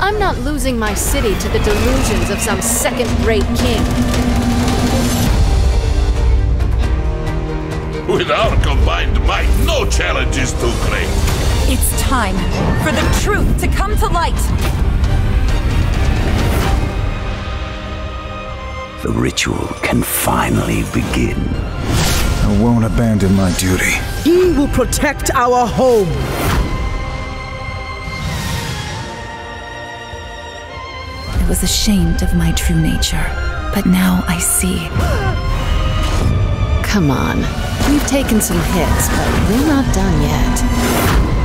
I'm not losing my city to the delusions of some second-rate king. With our combined might, no challenge is too great. It's time for the truth to come to light. The ritual can finally begin. I won't abandon my duty. He will protect our home. I was ashamed of my true nature, but now I see. Come on. We've taken some hits, but we're not done yet.